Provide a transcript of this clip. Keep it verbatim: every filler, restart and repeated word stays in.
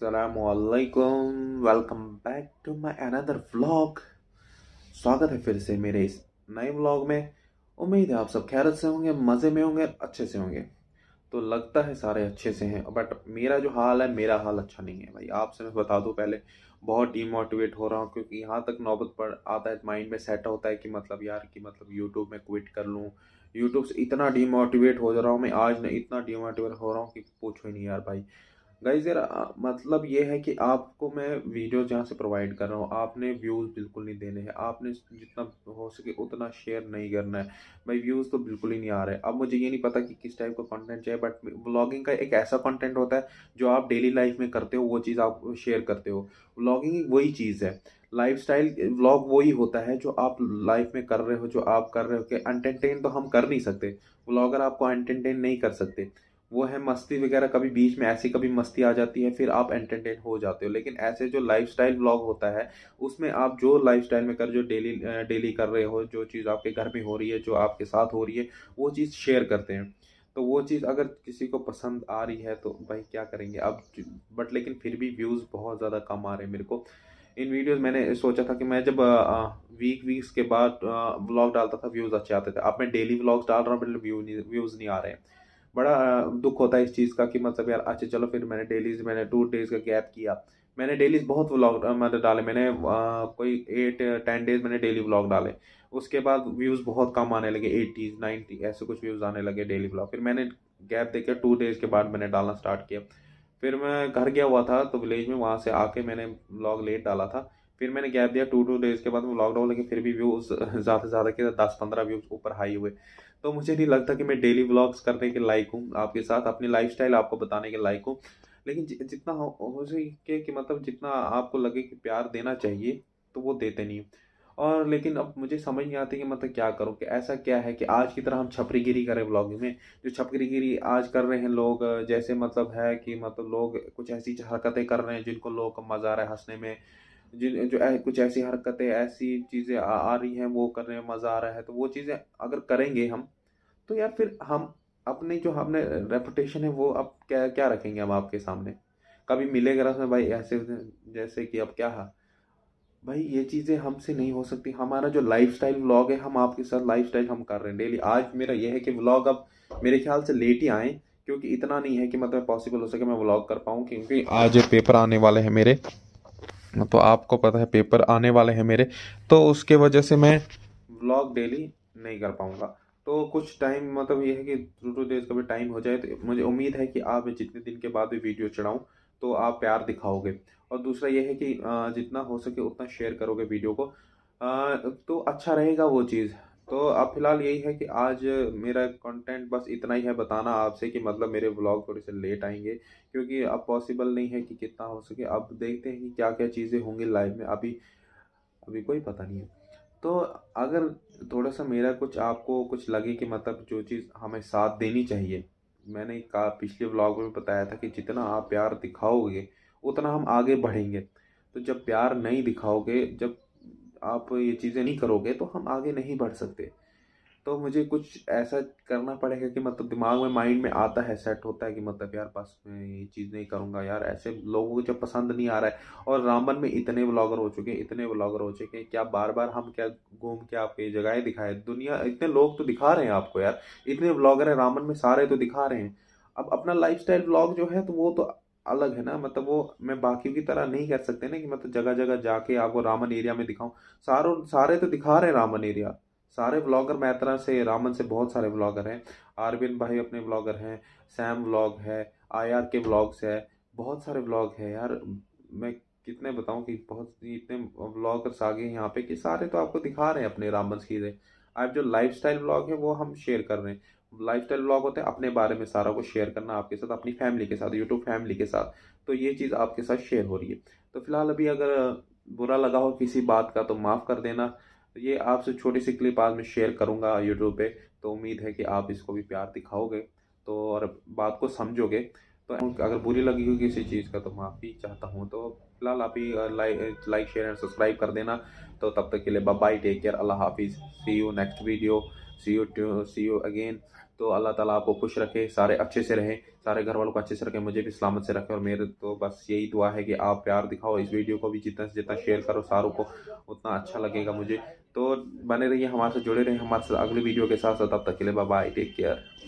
अस्सलामुअलैकुम, welcome back to my another vlog. स्वागत है फिर से मेरे इस नए व्लॉग में। उम्मीद है आप सब खैरियत से होंगे, मज़े में होंगे, अच्छे से होंगे। तो लगता है सारे अच्छे से हैं, बट मेरा जो हाल है, मेरा हाल अच्छा नहीं है भाई। आपसे मैं बता दूं, पहले बहुत डिमोटिवेट हो रहा हूँ, क्योंकि यहाँ तक नौबत पर आता है, माइंड में सेट होता है कि मतलब यार कि मतलब यूट्यूब में क्विट कर लूँ। यूट्यूब से इतना डिमोटिवेट हो जा रहा हूँ मैं, आज ना इतना डिमोटिवेट हो रहा हूँ कि पूछो ही नहीं यार भाई। गाइज यार मतलब ये है कि आपको मैं वीडियो जहाँ से प्रोवाइड कर रहा हूँ, आपने व्यूज़ बिल्कुल नहीं देने हैं, आपने जितना हो सके उतना शेयर नहीं करना है भाई। व्यूज़ तो बिल्कुल ही नहीं आ रहे। अब मुझे ये नहीं पता कि किस टाइप का कंटेंट चाहिए, बट व्लॉगिंग का एक ऐसा कंटेंट होता है जो आप डेली लाइफ में करते हो, वो चीज़ आप शेयर करते हो। व्लॉगिंग वही चीज़ है, लाइफ स्टाइल व्लॉग वही होता है जो आप लाइफ में कर रहे हो, जो आप कर रहे हो। कि एंटरटेन तो हम कर नहीं सकते, व्लॉगर आपको एंटरटेन नहीं कर सकते। वो है मस्ती वगैरह, कभी बीच में ऐसी कभी मस्ती आ जाती है, फिर आप एंटरटेन हो जाते हो। लेकिन ऐसे जो लाइफस्टाइल व्लॉग होता है, उसमें आप जो लाइफस्टाइल में कर, जो डेली डेली कर रहे हो, जो चीज़ आपके घर में हो रही है, जो आपके साथ हो रही है, वो चीज़ शेयर करते हैं। तो वो चीज़ अगर किसी को पसंद आ रही है तो भाई क्या करेंगे अब। बट लेकिन फिर भी व्यूज़ बहुत ज़्यादा कम आ रहे हैं मेरे को इन वीडियोज़। मैंने सोचा था कि मैं जब वीक वीक्स के बाद व्लॉग डालता था, व्यूज़ अच्छे आते थे। अब मैं डेली व्लॉग्स डाल रहा हूँ, मतलब व्यू नहीं व्यूज़ नहीं आ रहे हैं। बड़ा दुख होता है इस चीज़ का कि मतलब यार अच्छा चलो फिर मैंने डेलीज, मैंने टू डेज़ का गैप किया, मैंने डेलीज बहुत व्लॉग मतलब डाले, मैंने आ, कोई एट टेन डेज़ मैंने डेली व्लॉग डाले। उसके बाद व्यूज़ बहुत कम आने लगे, एटीज़ नाइन्टी ऐसे कुछ व्यूज़ आने लगे डेली व्लॉग। फिर मैंने गैप देकर टू डेज़ के बाद मैंने डालना स्टार्ट किया। फिर मैं घर गया हुआ था तो विलेज में, वहाँ से आके मैंने व्लॉग लेट डाला था। फिर मैंने गैप दिया टू टू डेज़ के बाद लॉकडाउन, लेकिन फिर भी व्यूज़ ज़्यादा से ज़्यादा के दस पंद्रह व्यूज़ ऊपर हाई हुए। तो मुझे नहीं लगता कि मैं डेली व्लॉग्स करने के लायक हूँ, आपके साथ अपनी लाइफस्टाइल आपको बताने के लायक हूँ। लेकिन जि, जितना हो, हो सके कि मतलब जितना आपको लगे कि प्यार देना चाहिए तो वो देते नहीं। और लेकिन अब मुझे समझ नहीं आती कि मतलब क्या करूँ, कि ऐसा क्या है कि आज की तरह हम छपरीगिरी करें व्लॉगिंग में। जो छपरीगिरी आज कर रहे हैं लोग, जैसे मतलब है कि मतलब लोग कुछ ऐसी हरकतें कर रहे हैं जिनको लोगों को मज़ा आ रहा है हंसने में, जिन जो कुछ ऐसी हरकतें, ऐसी चीज़ें आ, आ रही हैं, वो करने में मज़ा आ रहा है। तो वो चीज़ें अगर करेंगे हम तो यार फिर हम अपने जो हमने रेपुटेशन है वो अब क्या क्या रखेंगे हम आपके सामने। कभी मिलेगा रास्ते में भाई ऐसे, जैसे कि अब क्या है भाई, ये चीज़ें हमसे नहीं हो सकती। हमारा जो लाइफस्टाइल व्लॉग है, हम आपके साथ लाइफस्टाइल हम कर रहे हैं डेली। आज मेरा ये है कि व्लॉग अब मेरे ख्याल से लेट ही आएँ, क्योंकि इतना नहीं है कि मतलब पॉसिबल हो सके मैं व्लॉग कर पाऊँ, क्योंकि आज पेपर आने वाले हैं मेरे। तो आपको पता है पेपर आने वाले हैं मेरे, तो उसके वजह से मैं व्लॉग डेली नहीं कर पाऊँगा। तो कुछ टाइम मतलब ये है कि टू टू डेज का भी टाइम हो जाए, तो मुझे उम्मीद है कि आप जितने दिन के बाद भी वीडियो चढ़ाऊँ तो आप प्यार दिखाओगे। और दूसरा ये है कि जितना हो सके उतना शेयर करोगे वीडियो को, तो अच्छा रहेगा वो चीज़। तो अब फिलहाल यही है कि आज मेरा कंटेंट बस इतना ही है बताना आपसे कि मतलब मेरे व्लॉग थोड़े से लेट आएंगे, क्योंकि अब पॉसिबल नहीं है कि कितना हो सके। अब देखते हैं कि क्या क्या चीज़ें होंगी लाइफ में, अभी अभी कोई पता नहीं है। तो अगर थोड़ा सा मेरा कुछ आपको कुछ लगे कि मतलब जो चीज़ हमें साथ देनी चाहिए, मैंने कहा पिछले व्लॉग में बताया था कि जितना आप प्यार दिखाओगे उतना हम आगे बढ़ेंगे। तो जब प्यार नहीं दिखाओगे, जब आप ये चीज़ें नहीं करोगे तो हम आगे नहीं बढ़ सकते। तो मुझे कुछ ऐसा करना पड़ेगा कि मतलब दिमाग में, माइंड में आता है, सेट होता है कि मतलब यार बस मैं ये चीज़ नहीं करूँगा यार, ऐसे लोगों को जब पसंद नहीं आ रहा है। और रामबन में इतने व्लॉगर हो चुके इतने व्लॉगर हो चुके क्या बार बार हम क्या घूम के आपको ये जगहें दिखाए, दुनिया इतने लोग तो दिखा रहे हैं आपको यार, इतने व्लॉगर हैं रामबन में, सारे तो दिखा रहे हैं। अब अपना लाइफस्टाइल व्लॉग जो है तो वो तो अलग है ना, मतलब वो मैं बाकी की तरह नहीं कर सकते ना कि मतलब जगह जगह जाके आपको रामन एरिया में दिखाऊं। सारों सारे तो दिखा रहे हैं रामन एरिया, सारे व्लॉगर मैत्रा से, रामन से बहुत सारे व्लॉगर हैं, आरविन भाई अपने व्लॉगर हैं, सैम व्लॉग है, आई आर के व्लॉग्स है, बहुत सारे व्लॉग है यार। मैं कितने बताऊं कि बहुत इतने व्लॉगर्स आ गए हैं यहाँ पे कि सारे तो आपको दिखा रहे हैं अपने रामन सीधे। आप जो लाइफस्टाइल व्लॉग है वो हम शेयर कर रहे हैं, लाइफस्टाइल व्लॉग होते हैं अपने बारे में सारा को शेयर करना आपके साथ, अपनी फैमिली के साथ, यूट्यूब फैमिली के साथ। तो ये चीज़ आपके साथ शेयर हो रही है। तो फिलहाल अभी अगर बुरा लगा हो किसी बात का तो माफ़ कर देना। ये आपसे छोटी सी क्लिप आज मैं शेयर करूँगा यूट्यूब पे, तो उम्मीद है कि आप इसको भी प्यार दिखाओगे तो और बात को समझोगे। तो अगर बुरी लगी हो किसी चीज़ का तो माफ़ी चाहता हूँ। तो फिलहाल आप ही लाइक शेयर एंड सब्सक्राइब कर देना। तो तब तक के लिए बाय बाय, टेक केयर, अल्लाह हाफिज़, see you next video, see you see you again. तो अल्लाह ताला आपको खुश रखे, सारे अच्छे से रहें, सारे घर वालों को अच्छे से रखें, मुझे भी सलामत से रखें। और मेरे तो बस यही दुआ है कि आप प्यार दिखाओ, इस वीडियो को भी जितना से जितना शेयर करो सारों को, उतना अच्छा लगेगा मुझे। तो बने रहिए हमारे साथ, जुड़े रहें हमारे साथ अगली वीडियो के साथ साथ। तब तक के लिए बाय बाय, टेक केयर।